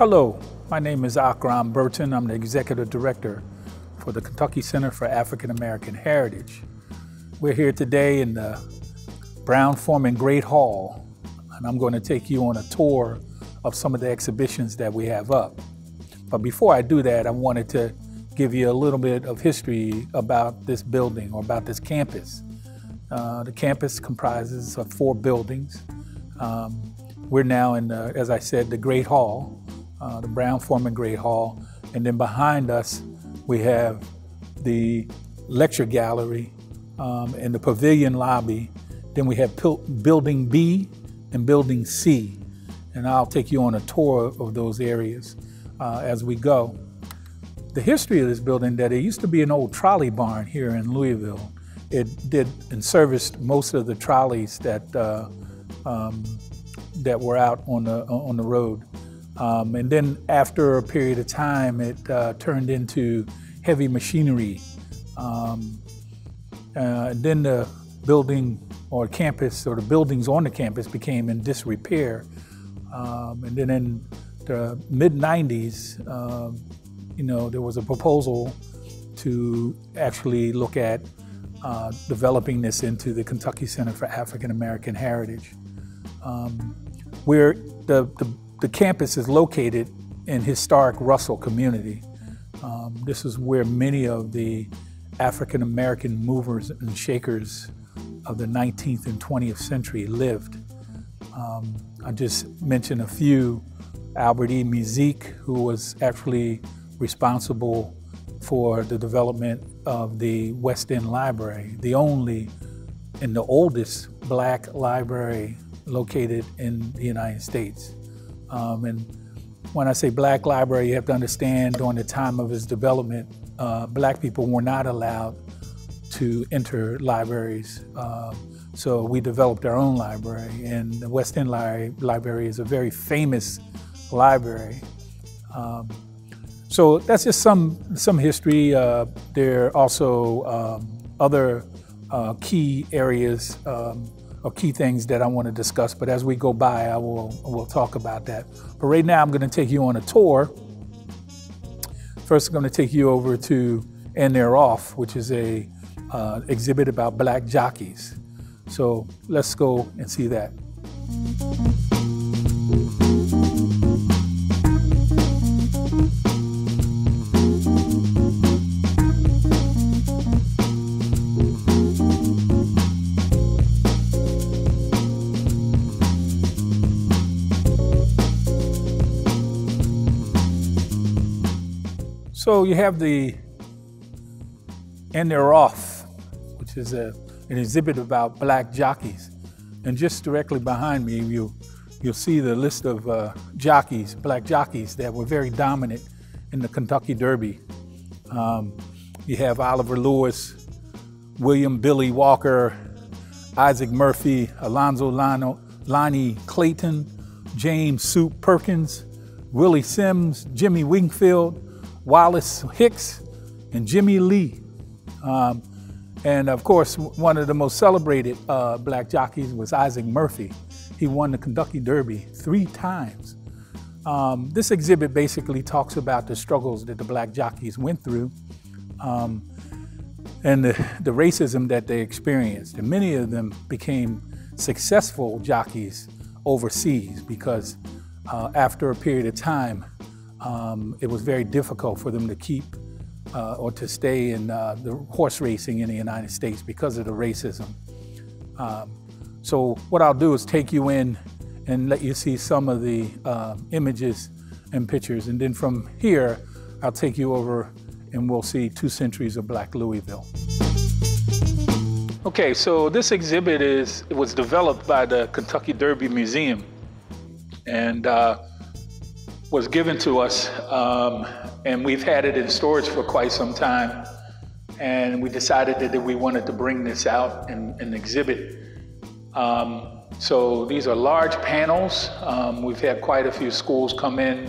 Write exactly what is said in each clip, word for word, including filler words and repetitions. Hello, my name is Akram Burton. I'm the Executive Director for the Kentucky Center for African American Heritage. We're here today in the Brown Forman Great Hall, and I'm going to take you on a tour of some of the exhibitions that we have up. But before I do that, I wanted to give you a little bit of history about this building or about this campus. Uh, the campus comprises of four buildings. Um, we're now in, the, as I said, the Great Hall. Uh, the Brown Forman Great Hall, and then behind us we have the lecture gallery um, and the pavilion lobby. Then we have Building B and Building C, and I'll take you on a tour of those areas uh, as we go. The history of this building, that it used to be an old trolley barn here in Louisville. It did and serviced most of the trolleys that uh, um, that were out on the on the road. Um, and then after a period of time, it uh, turned into heavy machinery. Um, uh, then the building or campus or the buildings on the campus became in disrepair. Um, and then in the mid nineties, uh, you know, there was a proposal to actually look at uh, developing this into the Kentucky Center for African American Heritage, um, where the, the The campus is located in historic Russell community. Um, this is where many of the African American movers and shakers of the nineteenth and twentieth century lived. Um, I just mentioned a few. Albert E. Meyzeek, who was actually responsible for the development of the West End Library, the only and the oldest black library located in the United States. Um, and when I say black library, you have to understand during the time of its development, uh, black people were not allowed to enter libraries. Uh, so we developed our own library, and the West End Library, library is a very famous library. Um, so that's just some, some history. Uh, there are also um, other uh, key areas um, Or key things that I want to discuss, but as we go by, I will we'll talk about that. But right now, I'm going to take you on a tour. First, I'm going to take you over to And They're Off, which is a uh, exhibit about black jockeys. So let's go and see that. So you have the And They're Off, which is a, an exhibit about black jockeys. And just directly behind me, you, you'll see the list of uh, jockeys, black jockeys that were very dominant in the Kentucky Derby. Um, you have Oliver Lewis, William Billy Walker, Isaac Murphy, Alonzo Lonnie Clayton, James Soup Perkins, Willie Sims, Jimmy Winkfield, Wallace Hicks, and Jimmy Lee. Um, and of course, one of the most celebrated uh, black jockeys was Isaac Murphy. He won the Kentucky Derby three times. Um, this exhibit basically talks about the struggles that the black jockeys went through um, and the, the racism that they experienced. And many of them became successful jockeys overseas because uh, after a period of time, Um, it was very difficult for them to keep uh, or to stay in uh, the horse racing in the United States because of the racism. Um, so what I'll do is take you in and let you see some of the uh, images and pictures. And then from here, I'll take you over and we'll see Two Centuries of Black Louisville. Okay, so this exhibit is, it was developed by the Kentucky Derby Museum. And uh, was given to us, um, and we've had it in storage for quite some time. And we decided that, that we wanted to bring this out and, and exhibit. Um, so these are large panels. Um, we've had quite a few schools come in.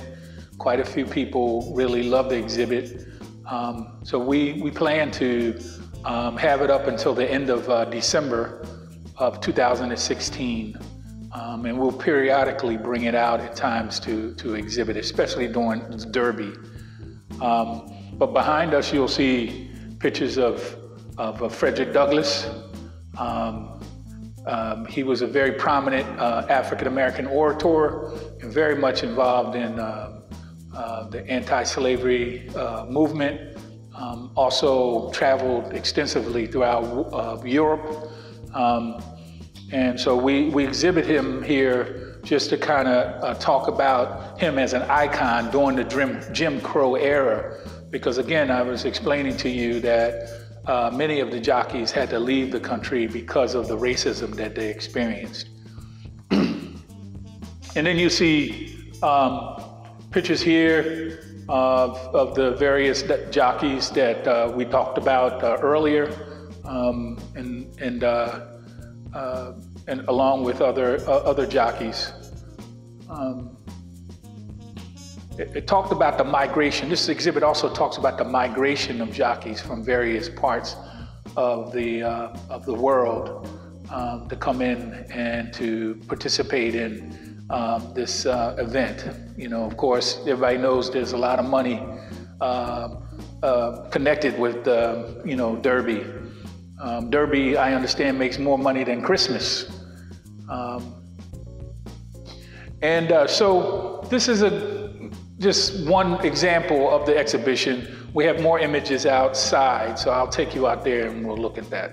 Quite a few people really love the exhibit. Um, so we, we plan to um, have it up until the end of uh, December of two thousand sixteen. Um, and we'll periodically bring it out at times to, to exhibit, especially during the Derby. Um, but behind us, you'll see pictures of, of, of Frederick Douglass. Um, um, he was a very prominent uh, African-American orator and very much involved in uh, uh, the anti-slavery uh, movement. Um, also traveled extensively throughout uh, Europe. Um, And so we, we exhibit him here just to kind of uh, talk about him as an icon during the Jim, Jim Crow era. Because again, I was explaining to you that uh, many of the jockeys had to leave the country because of the racism that they experienced. And then you see um, pictures here of, of the various jockeys that uh, we talked about uh, earlier. Um, and and uh, Uh, and along with other uh, other jockeys. Um, it, it talked about the migration. This exhibit also talks about the migration of jockeys from various parts of the uh, of the world um, to come in and to participate in um, this uh, event. You know, of course, everybody knows there's a lot of money uh, uh, connected with uh, you know, Derby. Um, Derby, I understand, makes more money than Christmas. Um, and uh, so this is a, just one example of the exhibition. We have more images outside, so I'll take you out there and we'll look at that.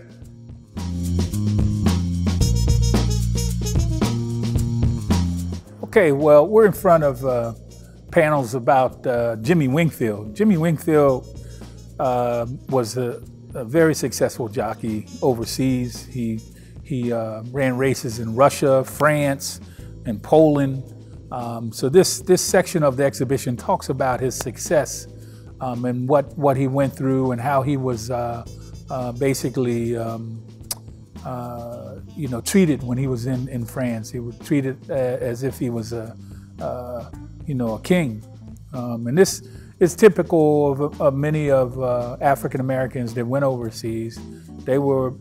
Okay, well, we're in front of uh, panels about uh, Jimmy Winkfield. Jimmy Winkfield uh, was a A very successful jockey overseas. He, he uh, ran races in Russia, France, and Poland. Um, so this, this section of the exhibition talks about his success um, and what, what he went through and how he was uh, uh, basically um, uh, you know, treated when he was in, in France. He was treated as if he was a, uh, you know, a king. Um, and this, It's typical of, of many of uh, African Americans that went overseas. They were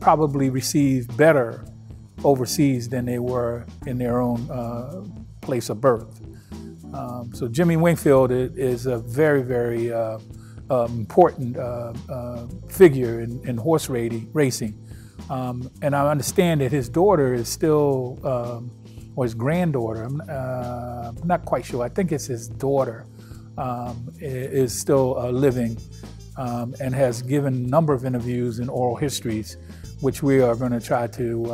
probably received better overseas than they were in their own uh, place of birth. Um, so Jimmy Winkfield is a very, very uh, uh, important uh, uh, figure in, in horse racing. Um, and I understand that his daughter is still, um, or his granddaughter, I'm uh, not quite sure, I think it's his daughter, Um, is still uh, living um, and has given a number of interviews and oral histories, which we are going to try to, uh,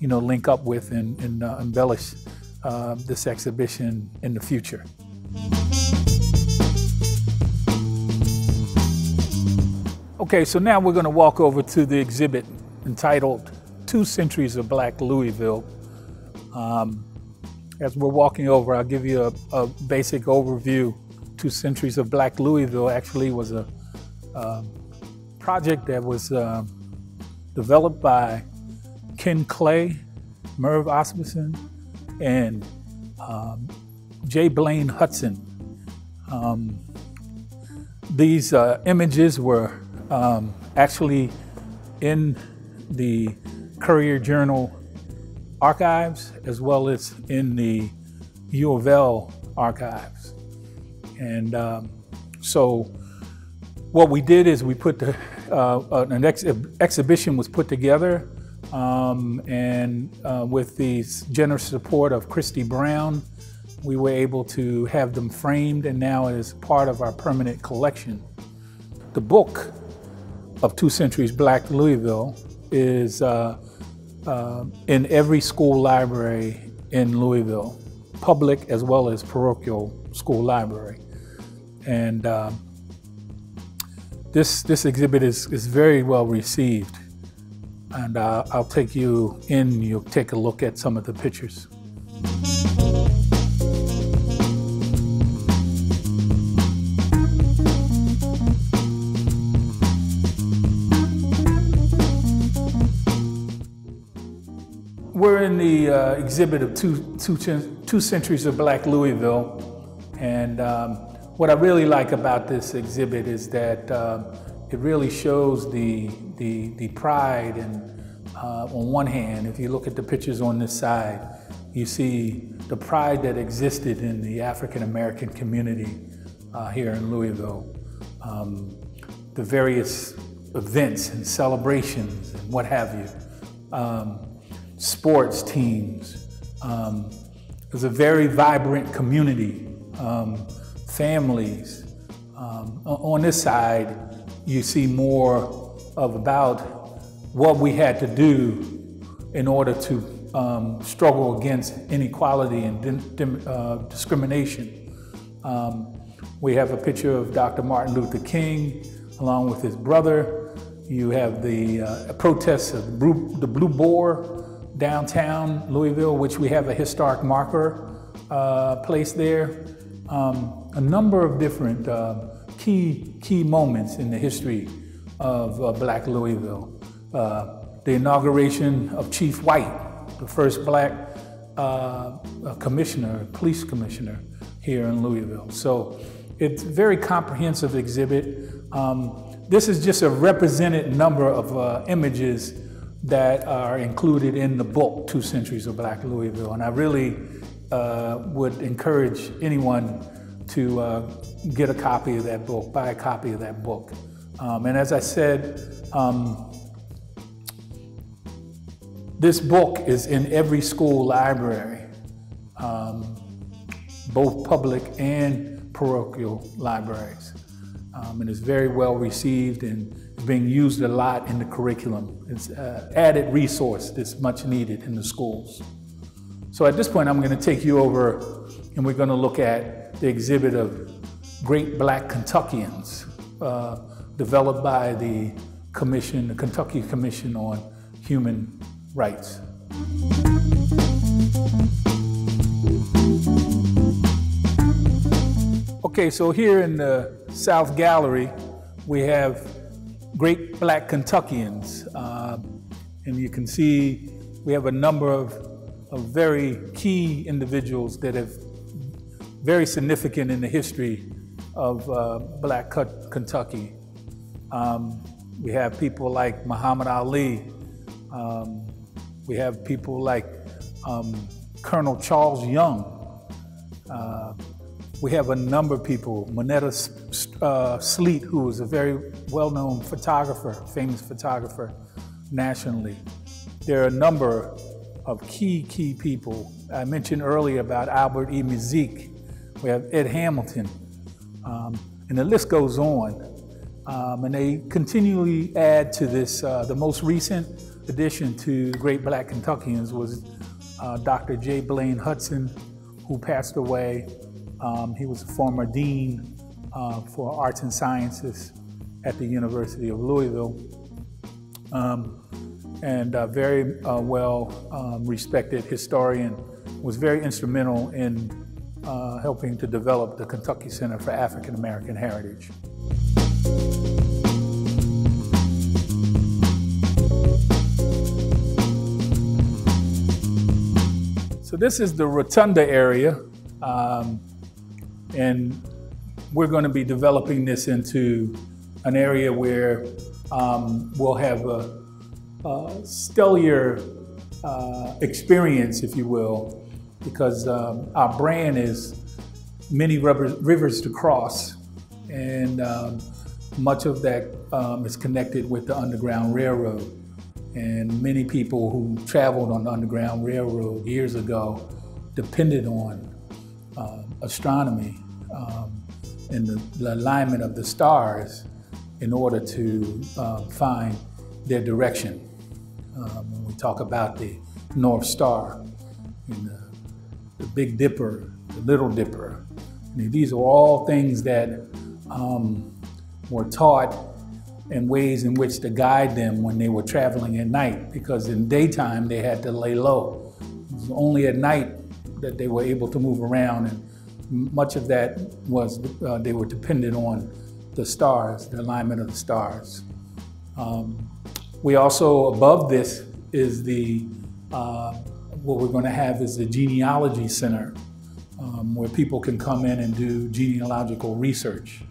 you know, link up with and, and uh, embellish uh, this exhibition in the future. Okay, so now we're going to walk over to the exhibit entitled Two Centuries of Black Louisville. Um, As we're walking over, I'll give you a, a basic overview. Two Centuries of Black Louisville actually was a, a project that was uh, developed by Ken Clay, Merv Osperson, and um, J. Blaine Hudson. Um, these uh, images were um, actually in the Courier-Journal archives, as well as in the U of L archives. And um, so what we did is we put the, uh, an ex exhibition was put together um, and uh, with the generous support of Christy Brown, we were able to have them framed and now it is part of our permanent collection. The book of Two Centuries Black Louisville is uh, Uh, in every school library in Louisville, public as well as parochial school library. And uh, this, this exhibit is, is very well received. And uh, I'll take you in, you'll take a look at some of the pictures. We're in the uh, exhibit of two, two, two Centuries of Black Louisville. And um, what I really like about this exhibit is that uh, it really shows the, the, the pride and Uh, on one hand, if you look at the pictures on this side, you see the pride that existed in the African American community uh, here in Louisville. Um, the various events and celebrations and what have you. Um, sports teams. Um, it was a very vibrant community. Um, families. Um, on this side, you see more of about what we had to do in order to um, struggle against inequality and dim, uh, discrimination. Um, we have a picture of Doctor Martin Luther King along with his brother. You have the uh, protests of the Blue Boar downtown Louisville, which we have a historic marker uh, placed there. Um, a number of different uh, key, key moments in the history of uh, Black Louisville. Uh, the inauguration of Chief White, the first black uh, commissioner, police commissioner here in Louisville. So it's a very comprehensive exhibit. Um, this is just a represented number of uh, images that are included in the book, Two Centuries of Black Louisville. And I really uh, would encourage anyone to uh, get a copy of that book, buy a copy of that book. Um, and as I said, um, this book is in every school library, um, both public and parochial libraries. Um, and it's very well received and is being used a lot in the curriculum. It's an added resource that's much needed in the schools. So at this point, I'm gonna take you over and we're gonna look at the exhibit of Great Black Kentuckians, uh, developed by the commission, the Kentucky Commission on Human Rights. Okay, so here in the South Gallery, we have Great Black Kentuckians. Uh, and you can see we have a number of, of very key individuals that have very significant in the history of uh, Black Kentucky. Um, we have people like Muhammad Ali. Um, We have people like um, Colonel Charles Young. Uh, we have a number of people. Monetta uh, Sleet, who was a very well-known photographer, famous photographer nationally. There are a number of key, key people. I mentioned earlier about Albert E. Meyzeek. We have Ed Hamilton, um, and the list goes on. Um, and they continually add to this, uh, the most recent addition to Great Black Kentuckians was uh, Doctor J. Blaine Hudson, who passed away. Um, he was a former dean uh, for arts and sciences at the University of Louisville, um, and a very uh, well um, respected historian, was very instrumental in uh, helping to develop the Kentucky Center for African American Heritage. So this is the rotunda area, um, and we're going to be developing this into an area where um, we'll have a, a stellar uh, experience, if you will, because um, our brand is many rivers to cross, and um, much of that um, is connected with the Underground Railroad. And many people who traveled on the Underground Railroad years ago depended on uh, astronomy um, and the, the alignment of the stars in order to uh, find their direction. Um, when we talk about the North Star and the, the Big Dipper, the Little Dipper. I mean, these are all things that um, were taught and ways in which to guide them when they were traveling at night, because in daytime they had to lay low. It was only at night that they were able to move around, and much of that was uh, they were dependent on the stars, the alignment of the stars. Um, we also, above this, is the, uh, what we're gonna have is the genealogy center, um, where people can come in and do genealogical research.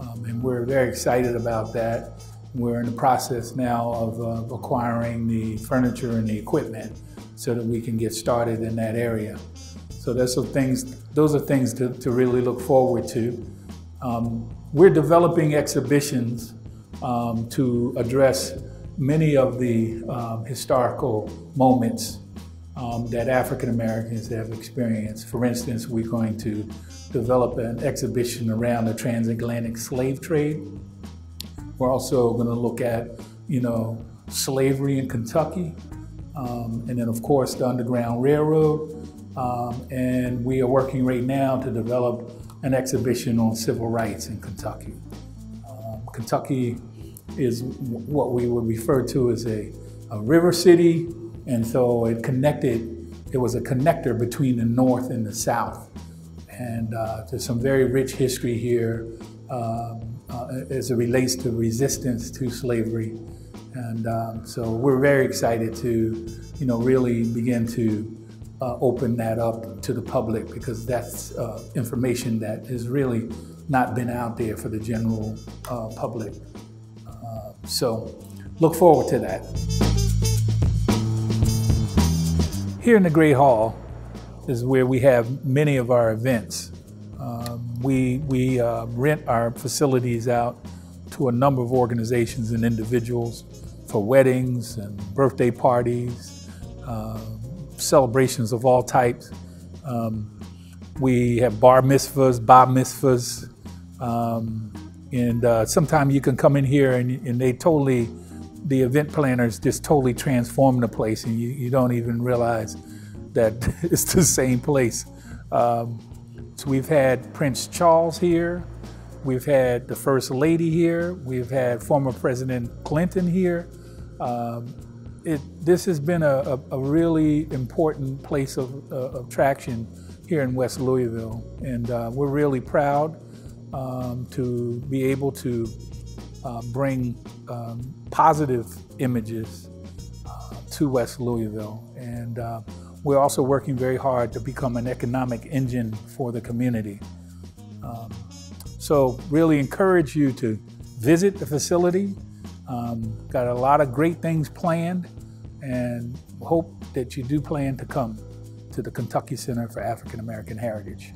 Um, and we're very excited about that. We're in the process now of uh, acquiring the furniture and the equipment so that we can get started in that area. So those are things, those are things to, to really look forward to. Um, we're developing exhibitions um, to address many of the um, historical moments um, that African Americans have experienced. For instance, we're going to develop an exhibition around the transatlantic slave trade. We're also going to look at, you know, slavery in Kentucky, um, and then of course the Underground Railroad. Um, and we are working right now to develop an exhibition on civil rights in Kentucky. Um, Kentucky is what we would refer to as a, a river city, and so it connected, it was a connector between the North and the South. And uh, there's some very rich history here um, uh, as it relates to resistance to slavery. And um, so we're very excited to, you know, really begin to Uh, open that up to the public, because that's uh, information that has really not been out there for the general uh, public. Uh, so look forward to that. Here in the Great Hall is where we have many of our events. Um, we we uh, rent our facilities out to a number of organizations and individuals for weddings and birthday parties, uh, celebrations of all types. Um, we have bar mitzvahs, bar mitzvahs, um, and uh, sometimes you can come in here and, and they totally, the event planners just totally transform the place, and you, you don't even realize that it's the same place. Um, so we've had Prince Charles here, we've had the First Lady here, we've had former President Clinton here. Um, It, this has been a, a, a really important place of, uh, of traction here in West Louisville, and uh, we're really proud um, to be able to uh, bring um, positive images uh, to West Louisville. And uh, we're also working very hard to become an economic engine for the community. Um, so really encourage you to visit the facility. Um, got a lot of great things planned, and hope that you do plan to come to the Kentucky Center for African American Heritage.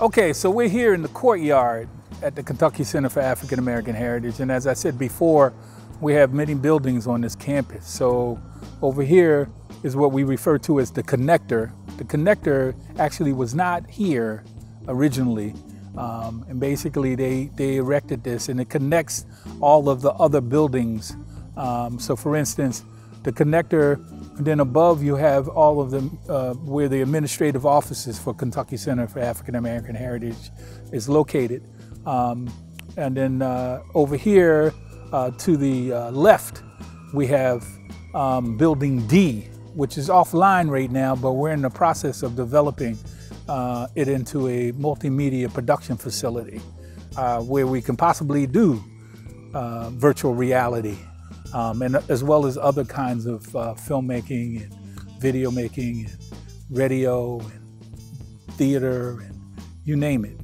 Okay, so we're here in the courtyard at the Kentucky Center for African American Heritage, and as I said before, we have many buildings on this campus. So over here is what we refer to as the connector. The connector actually was not here originally. Um, and basically they, they erected this, and it connects all of the other buildings. Um, so for instance, the connector, and then above you have all of the, uh, where the administrative offices for Kentucky Center for African American Heritage is located. Um, and then uh, over here uh, to the uh, left, we have um, Building D, which is offline right now, but we're in the process of developing Uh, it into a multimedia production facility uh, where we can possibly do uh, virtual reality, um, and as well as other kinds of uh, filmmaking and video making and radio and theater and you name it.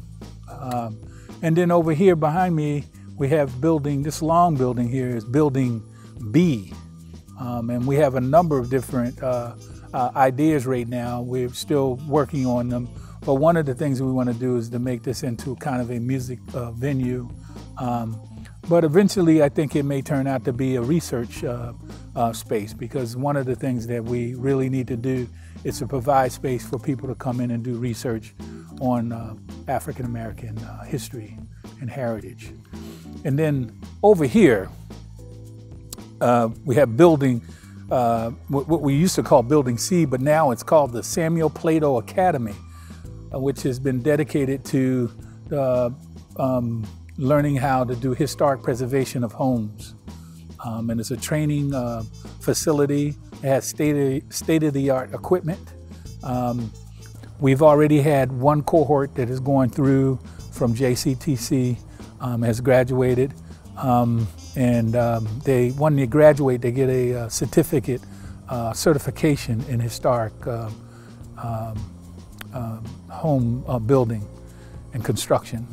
Um, and then over here behind me we have building, this long building here is Building B, um, and we have a number of different uh, Uh, ideas right now. We're still working on them, but one of the things we want to do is to make this into kind of a music uh, venue, um, but eventually I think it may turn out to be a research uh, uh, space, because one of the things that we really need to do is to provide space for people to come in and do research on uh, African American uh, history and heritage. And then over here uh, we have building Uh, what we used to call Building C, but now it's called the Samuel Plato Academy, which has been dedicated to uh, um, learning how to do historic preservation of homes. Um, and it's a training uh, facility. It has state-of-the-art equipment. Um, we've already had one cohort that is going through from J C T C, um, has graduated. Um, and um, they, when they graduate, they get a uh, certificate, uh, certification in historic uh, um, uh, home uh, building and construction.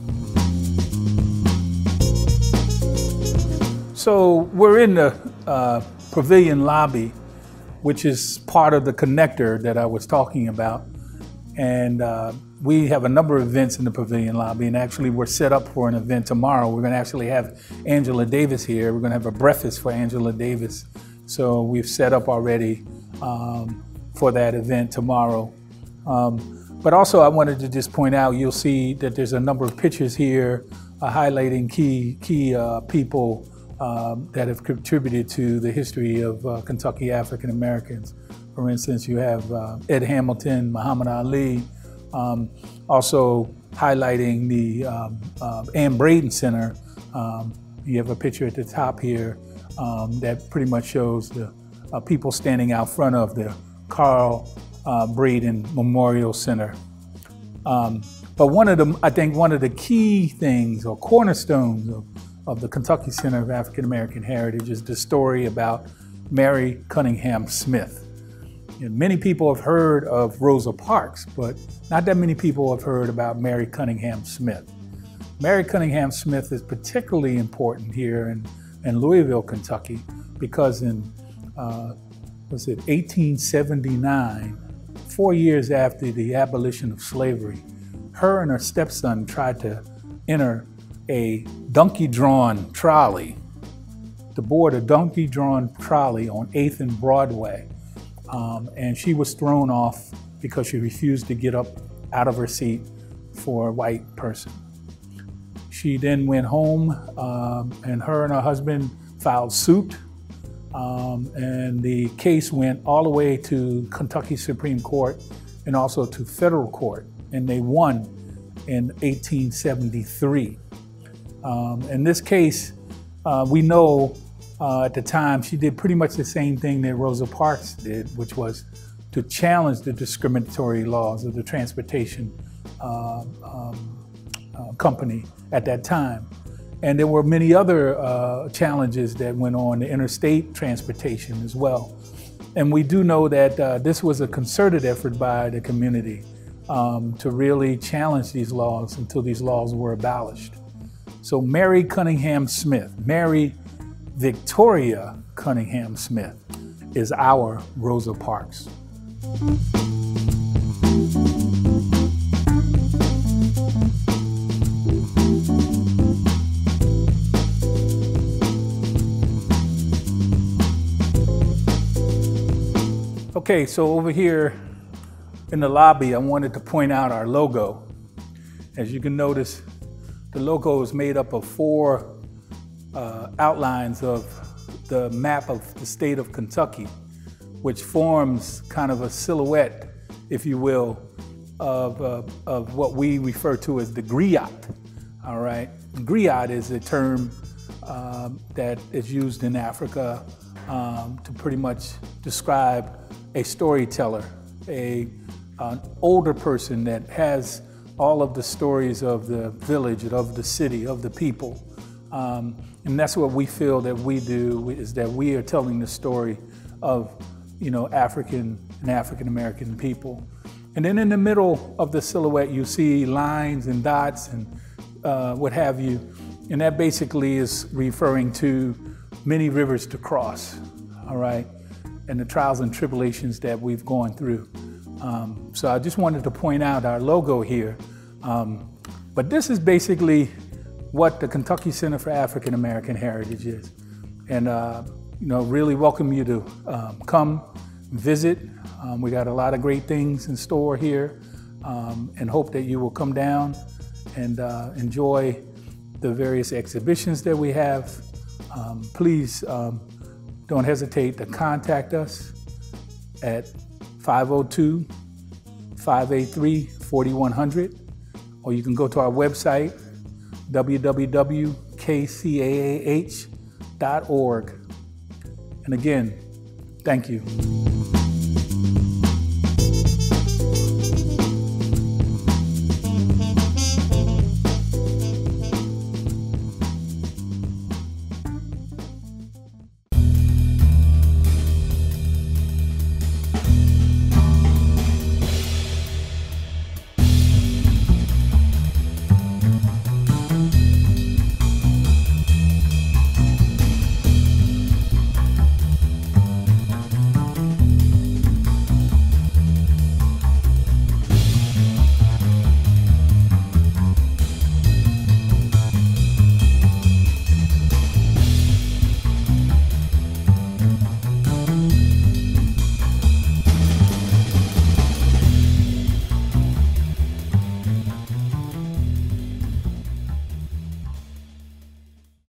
So we're in the uh, pavilion lobby, which is part of the connector that I was talking about. And uh, we have a number of events in the pavilion lobby, and actually we're set up for an event tomorrow. We're gonna actually have Angela Davis here. We're gonna have a breakfast for Angela Davis. So we've set up already um, for that event tomorrow. Um, but also I wanted to just point out, you'll see that there's a number of pictures here uh, highlighting key, key uh, people Um, that have contributed to the history of uh, Kentucky African Americans. For instance, you have uh, Ed Hamilton, Muhammad Ali, um, also highlighting the um, uh, Ann Braden Center. Um, you have a picture at the top here um, that pretty much shows the uh, people standing out front of the Carl uh, Braden Memorial Center. Um, but one of the, I think one of the key things or cornerstones of of the Kentucky Center of African American Heritage is the story about Mary Cunningham Smith. And many people have heard of Rosa Parks, but not that many people have heard about Mary Cunningham Smith. Mary Cunningham Smith is particularly important here in, in Louisville, Kentucky, because in, uh, was it eighteen seventy-nine, four years after the abolition of slavery, her and her stepson tried to enter a donkey-drawn trolley, to board a donkey-drawn trolley on eighth and Broadway. Um, and she was thrown off because she refused to get up out of her seat for a white person. She then went home um, and her and her husband filed suit. Um, and the case went all the way to Kentucky Supreme Court and also to federal court. And they won in eighteen seventy-three. Um, in this case, uh, we know uh, at the time she did pretty much the same thing that Rosa Parks did, which was to challenge the discriminatory laws of the transportation uh, um, uh, company at that time. And there were many other uh, challenges that went on to interstate transportation as well. And we do know that uh, this was a concerted effort by the community um, to really challenge these laws until these laws were abolished. So Mary Cunningham Smith, Mary Victoria Cunningham Smith, is our Rosa Parks. Okay, so over here in the lobby, I wanted to point out our logo. As you can notice, the logo is made up of four uh, outlines of the map of the state of Kentucky, which forms kind of a silhouette, if you will, of, uh, of what we refer to as the griot, all right? Griot is a term um, that is used in Africa um, to pretty much describe a storyteller, a, an older person that has all of the stories of the village, of the city, of the people. Um, and that's what we feel that we do, is that we are telling the story of, you know, African and African-American people. And then in the middle of the silhouette, you see lines and dots and uh, what have you. And that basically is referring to many rivers to cross, all right? And the trials and tribulations that we've gone through. Um, so I just wanted to point out our logo here. Um, but this is basically what the Kentucky Center for African American Heritage is. And uh, you know, really welcome you to um, come visit. Um, we got a lot of great things in store here, um, and hope that you will come down and uh, enjoy the various exhibitions that we have. Um, please um, don't hesitate to contact us at five oh two, five eight three, four one zero zero, or you can go to our website, w w w dot k c a a h dot org. And again, thank you.